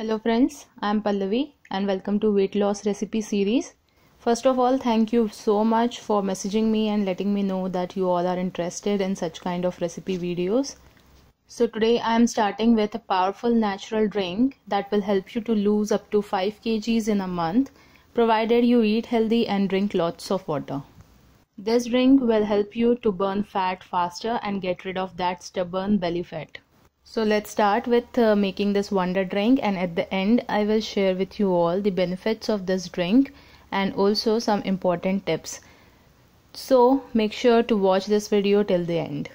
Hello friends, I am Pallavi and welcome to weight loss recipe series. First of all, thank you so much for messaging me and letting me know that you all are interested in such kind of recipe videos. So today I am starting with a powerful natural drink that will help you to lose up to 5 kgs in a month, provided you eat healthy and drink lots of water. This drink will help you to burn fat faster and get rid of that stubborn belly fat. So let's start with making this wonder drink, and at the end I will share with you all the benefits of this drink and also some important tips. So make sure to watch this video till the end.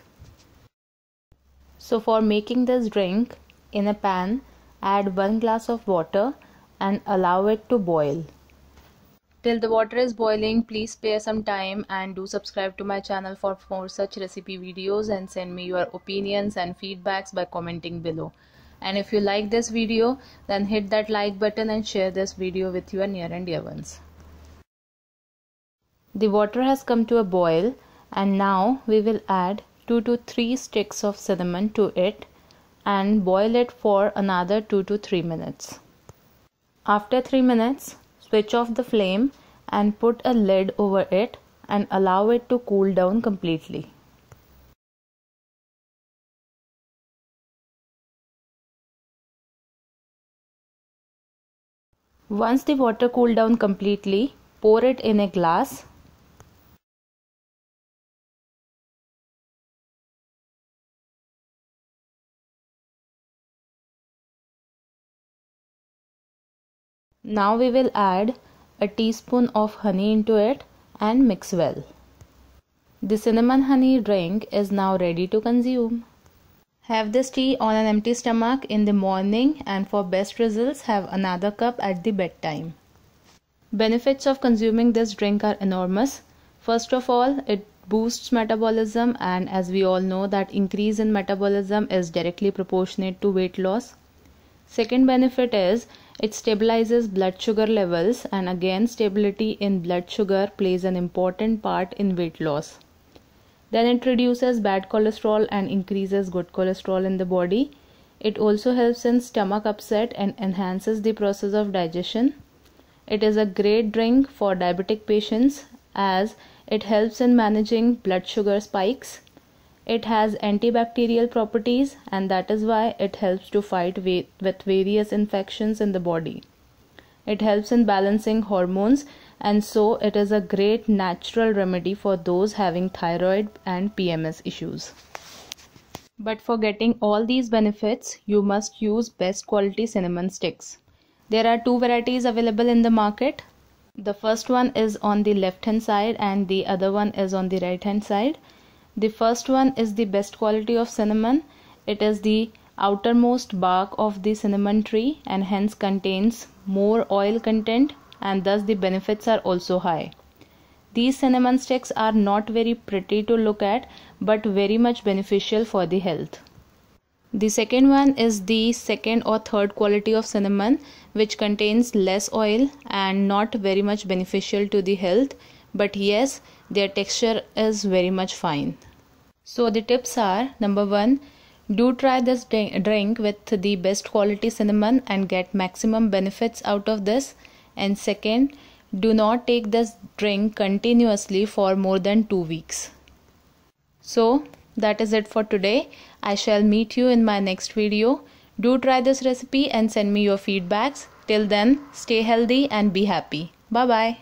So for making this drink, in a pan add 1 glass of water and allow it to boil. Till the water is boiling, please spare some time and do subscribe to my channel for more such recipe videos, and send me your opinions and feedbacks by commenting below. And if you like this video, then hit that like button and share this video with your near and dear ones. The water has come to a boil, and now we will add 2 to 3 sticks of cinnamon to it and boil it for another 2 to 3 minutes. After 3 minutes, switch off the flame and put a lid over it and allow it to cool down completely. Once the water cooled down completely, pour it in a glass. Now we will add a teaspoon of honey into it and mix well. The cinnamon honey drink is now ready to consume. Have this tea on an empty stomach in the morning, and for best results have another cup at the bedtime. Benefits of consuming this drink are enormous. First of all, it boosts metabolism, and as we all know that increase in metabolism is directly proportionate to weight loss. Second benefit is it stabilizes blood sugar levels, and again stability in blood sugar plays an important part in weight loss. Then it reduces bad cholesterol and increases good cholesterol in the body. It also helps in stomach upset and enhances the process of digestion. It is a great drink for diabetic patients as it helps in managing blood sugar spikes. It has antibacterial properties, and that is why it helps to fight with various infections in the body. It helps in balancing hormones, and so it is a great natural remedy for those having thyroid and PMS issues. But for getting all these benefits, you must use best quality cinnamon sticks. There are two varieties available in the market. The first one is on the left hand side and the other one is on the right hand side. The first one is the best quality of cinnamon. It is the outermost bark of the cinnamon tree and hence contains more oil content, and thus the benefits are also high. These cinnamon sticks are not very pretty to look at but very much beneficial for the health. The second one is the second or third quality of cinnamon, which contains less oil and not very much beneficial to the health, but yes, their texture is very much fine. So the tips are, number 1, do try this drink with the best quality cinnamon and get maximum benefits out of this. And second, do not take this drink continuously for more than 2 weeks. So that is it for today. I shall meet you in my next video. Do try this recipe and send me your feedbacks. Till then, stay healthy and be happy. Bye bye.